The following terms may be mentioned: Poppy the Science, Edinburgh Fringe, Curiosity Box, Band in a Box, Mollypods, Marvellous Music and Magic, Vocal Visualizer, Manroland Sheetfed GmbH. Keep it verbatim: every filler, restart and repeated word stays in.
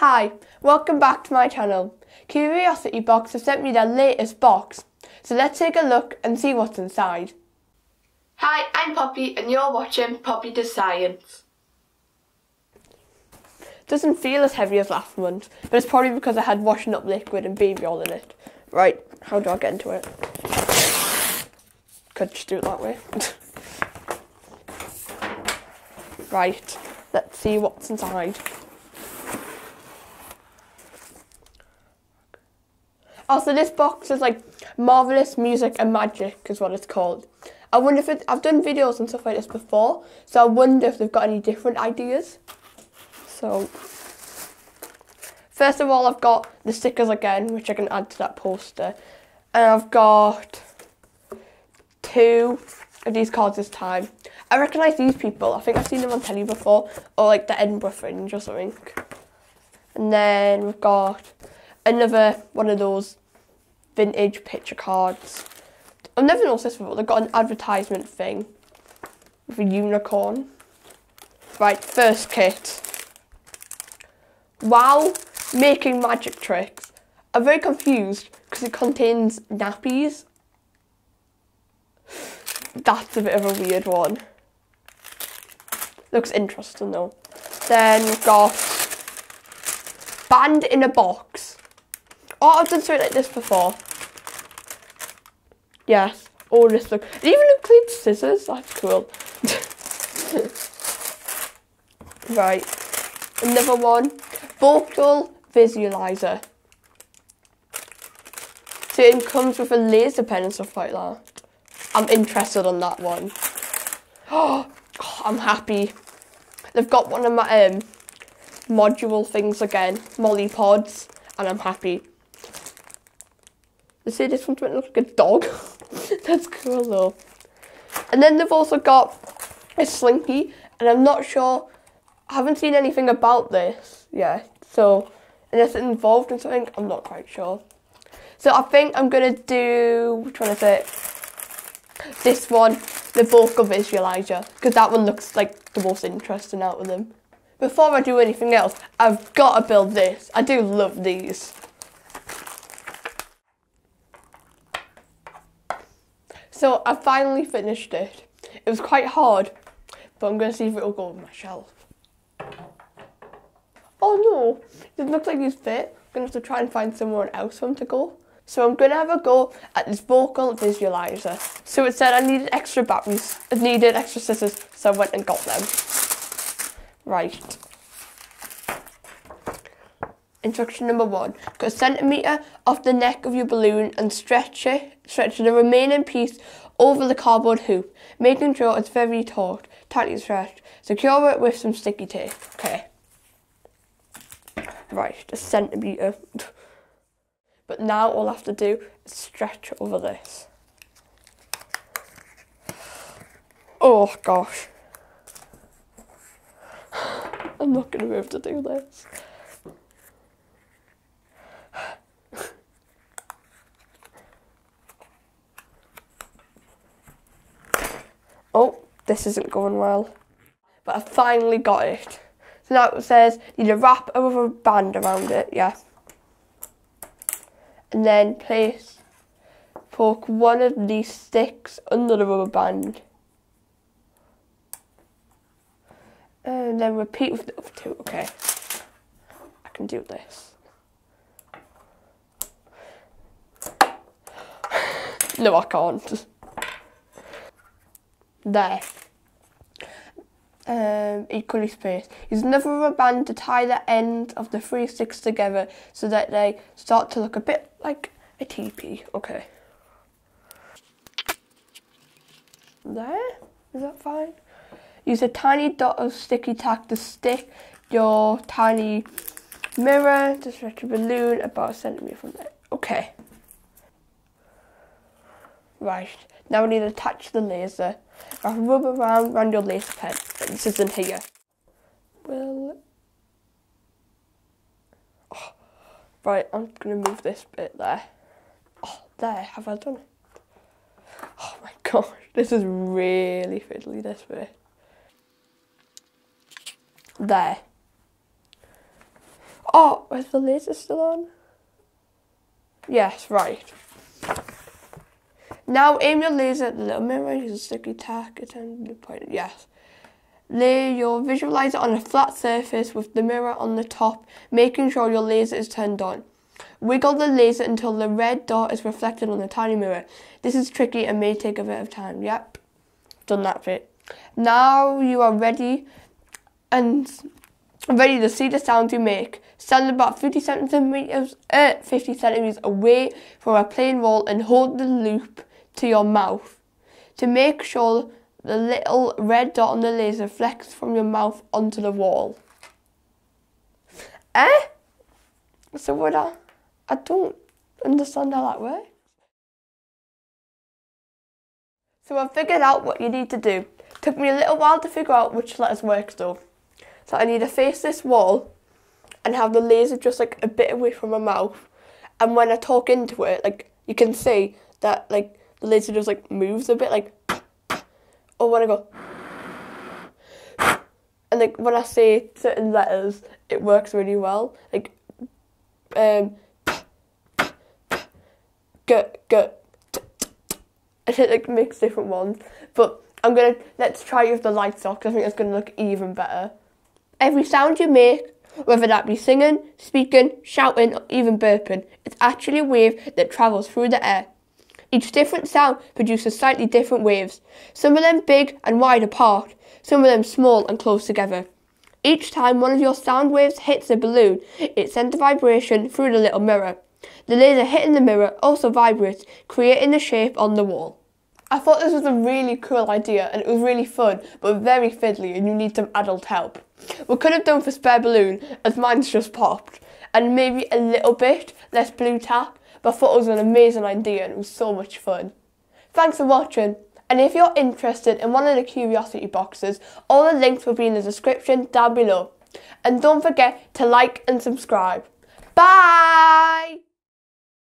Hi, welcome back to my channel. Curiosity Box have sent me their latest box, so let's take a look and see what's inside. Hi, I'm Poppy and you're watching Poppy the Science. Doesn't feel as heavy as last month, but it's probably because I had washing up liquid and baby oil in it. Right, how do I get into it? Could just do it that way. Right, let's see what's inside. Also, this box is like Marvellous Music and Magic is what it's called. I wonder if it, I've done videos and stuff like this before, so I wonder if they've got any different ideas. So, first of all, I've got the stickers again, which I can add to that poster. And I've got two of these cards this time. I recognise these people. I think I've seen them on telly before, or like the Edinburgh Fringe or something. And then we've got another one of those vintage picture cards. I've never noticed this before. They've got an advertisement thing with a unicorn. Right, first kit. Wow, making magic tricks. I'm very confused because it contains nappies. That's a bit of a weird one. Looks interesting though. Then we've got Band in a Box. Oh, I've done something like this before. Yes, all this look. It even includes scissors. That's cool. Right, another one. Vocal Visualizer. So it comes with a laser pen and stuff like that. I'm interested on that one. Oh, oh I'm happy. They've got one of my um, module things again. Mollypods. And I'm happy. They say this one's meant to look like a dog. That's cool though. And then they've also got a slinky. And I'm not sure. I haven't seen anything about this yet. So unless it's involved in something, I'm not quite sure. So I think I'm going to do, which one is it? This one, the Vocal Visualizer. Because that one looks like the most interesting out of them. Before I do anything else, I've got to build this. I do love these. So I finally finished it. It was quite hard, but I'm going to see if it will go on my shelf. Oh no, it looks like these fit. I'm going to have to try and find somewhere else for them to go. So I'm going to have a go at this Vocal Visualizer. So it said I needed extra batteries, I needed extra scissors, so I went and got them. Right. Instruction number one. Cut a centimetre off the neck of your balloon and stretch it, stretch the remaining piece over the cardboard hoop, making sure it's very taut, tightly stretched. Secure it with some sticky tape. Okay. Right, a centimetre. But now all I have to do is stretch over this. Oh gosh. I'm not going to be able to do this. Oh, this isn't going well. But I finally got it. So now it says, need to wrap a rubber band around it, yeah. And then place, poke one of these sticks under the rubber band. And then repeat with the other two, okay. I can do this. No, I can't. There. Um, equally spaced. Use another rubber band to tie the end of the three sticks together so that they start to look a bit like a teepee, okay. There, is that fine? Use a tiny dot of sticky tack to stick your tiny mirror to stretch a balloon about a centimetre from there. Okay. Right, now we need to attach the laser. Wrap a rubber round around your laser pen. This is in here. Well. Oh. Right, I'm going to move this bit there. Oh, there, have I done it? Oh my gosh, this is really fiddly this bit. There. Oh, is the laser still on? Yes, right. Now aim your laser at the little mirror, use a sticky tack, attend the point, yes. Lay your visualizer on a flat surface with the mirror on the top, making sure your laser is turned on. Wiggle the laser until the red dot is reflected on the tiny mirror. This is tricky and may take a bit of time. Yep, done that bit. Now you are ready and ready to see the sound you make. Stand about fifty centimeters away from a plain wall and hold the loop to your mouth to make sure the little red dot on the laser reflects from your mouth onto the wall. Eh? So what I, I don't understand how that works. So I figured out what you need to do. Took me a little while to figure out which letters works though. So I need to face this wall and have the laser just like a bit away from my mouth. And when I talk into it, like you can see that like the laser just like moves a bit, like, or when I go, and like when I say certain letters, it works really well. Like um, g g t t, and it like makes different ones. But I'm gonna let's try it with the lights off because I think it's gonna look even better. Every sound you make, whether that be singing, speaking, shouting, or even burping, it's actually a wave that travels through the air. Each different sound produces slightly different waves, some of them big and wide apart, some of them small and close together. Each time one of your sound waves hits a balloon, it sends a vibration through the little mirror. The laser hitting the mirror also vibrates, creating the shape on the wall. I thought this was a really cool idea and it was really fun, but very fiddly and you need some adult help. We could have done for spare balloon, as mine's just popped, and maybe a little bit less blue tap, but I thought it was an amazing idea and it was so much fun. Thanks for watching, and if you're interested in one of the Curiosity boxes, all the links will be in the description down below. And don't forget to like and subscribe. Bye!